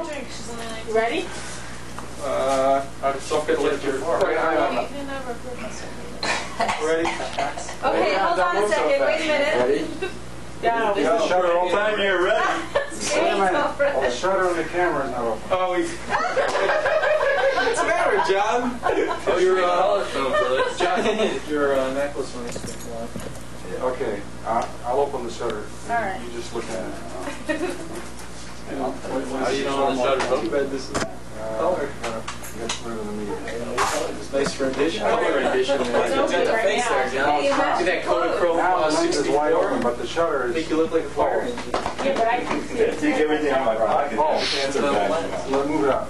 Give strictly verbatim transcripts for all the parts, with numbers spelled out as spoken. I'll drink. She's on the next. Ready? Uh, I'll just get a little bit more. Ready? Okay, hold on a second. Wait a minute. Ready? Yeah, we got the shutter all time. You're ready. Wait a minute. Oh, the shutter on the camera is not open. Oh, he's. What's the matter, John? Oh, you're uh, John, your uh, necklace on this thing. Yeah. Okay, uh, I'll open the shutter. All right. You just look at it. How do you know the shutter's open? This is color. That's better than me. It's nice rendition. Color rendition. You got the face there, John. See that Kodachrome? Now the lens is wide open, but the shutter is. I think you look like a fire engine. Yeah, but I can see it. Take everything out of my pocket. Oh, let's move it up.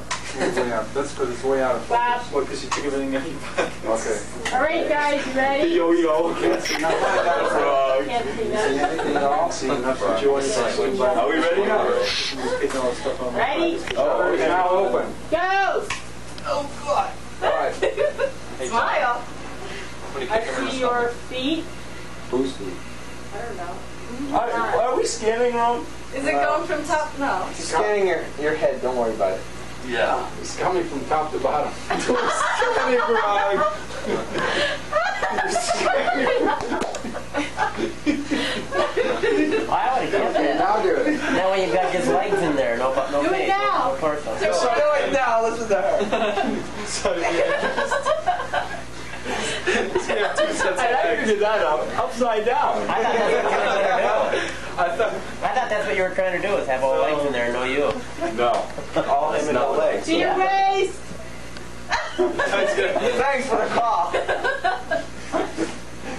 That's because it's way out of focus. Well, because you took everything out of your pockets. Okay. All right, guys, you ready? Yo, yo. Can't see nothing. Can't see nothing at all. See nothing. Are we ready? Ready? Oh, it's now open. Go! Oh, God. All right. Smile. I see your feet. Whose feet? I don't know. Are, are we scanning wrong? Is it going from top? No. She's scanning your, your head. Don't worry about it. Yeah. It's coming from top to bottom. It's coming from... Uh, I already can't do it. Now do it. Now when you've got his legs in there, no no. Do it now. No, no do it now. Listen to her. So, yeah. I figured that up. Upside down. I thought that's what you were trying to do. I thought, I thought that's what you were trying to do, is have all so, legs in there and no you. No. All him and no legs. To your face! Thanks for the call.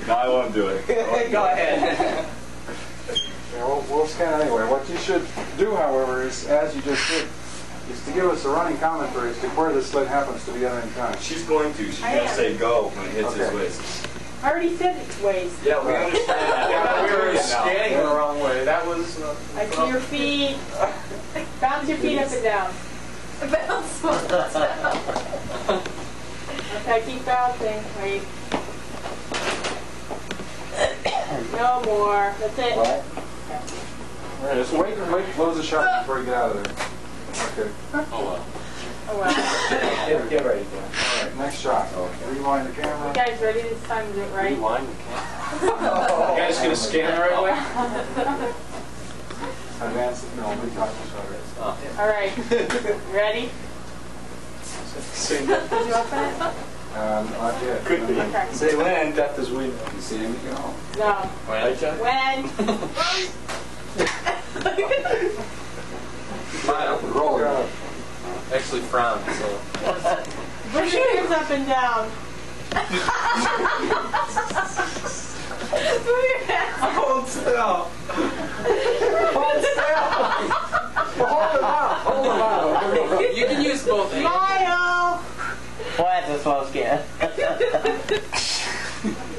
No, I won't do it. Won't Go do ahead. It. Yeah, we'll, we'll scan anyway. What you should do, however, is, as you just did, is to give us a running commentary as to where the slit happens to be at any time. She's going to. She's going to say go when it hits okay. his waist. I already said it's waist. Yeah, we understand that. We were scanning the wrong way. That was... Uh, I see your feet. Bounce your feet up and down. Bounce up and down. Okay, keep bouncing. Wait. No more. That's it. What? All right, just wait and wait to close the shutter before you get out of there. Okay. Oh well. Oh well. Get, get ready. All right, next shot. Okay. Rewind the camera. You guys ready this time? Is it right? Rewind the camera. Oh. You guys gonna scan the right away? Advance it. No, we talked about it. Oh. All right. Ready? Did you open it? Um, not yet. Could be. Okay. Say when. Death is win. You see him? No. No. When? When? Roll. Actually frowned, so. Bring your hips up and down. Hold still. Hold still. Hold them out. Hold them out. You can use both. Smile. Why is this one scared?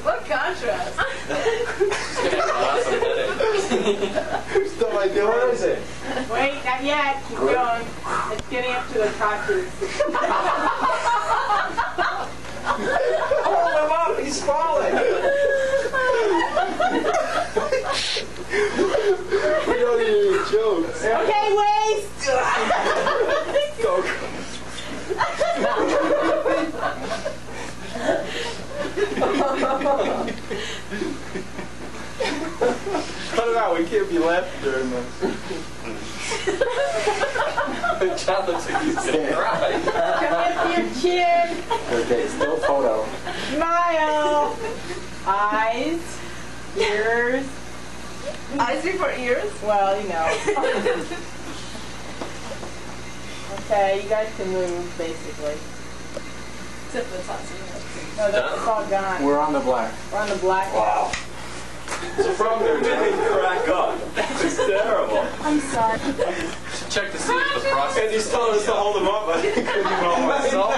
What contrast. Still my deal. Where is it? Wait, not yet. Keep going. It's getting up to the crotches. Hold him up. He's falling. We don't need any jokes. Okay, waist. Go. Cut it out. We can't be laughing during this. John looks like he's going to cry. Come with your chin. Okay, still photo. Smile. Eyes. Ears. Eyes before ears? Well, you know. Okay, you guys can move, basically. Except for the top. No, that's all gone. We're on the black. We're on the black. Wow. So from there, they crack up. It's terrible. I'm sorry. Check to see if the process. And he's telling us to hold him up. I couldn't even hold myself.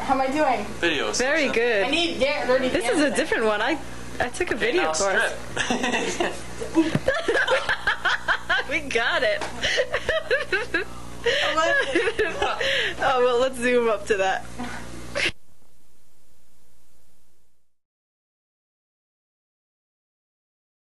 How am I doing? Videos. Very good. I need get dirty. This is a different one. I I took a video course. We got it. Oh well, let's zoom up to that.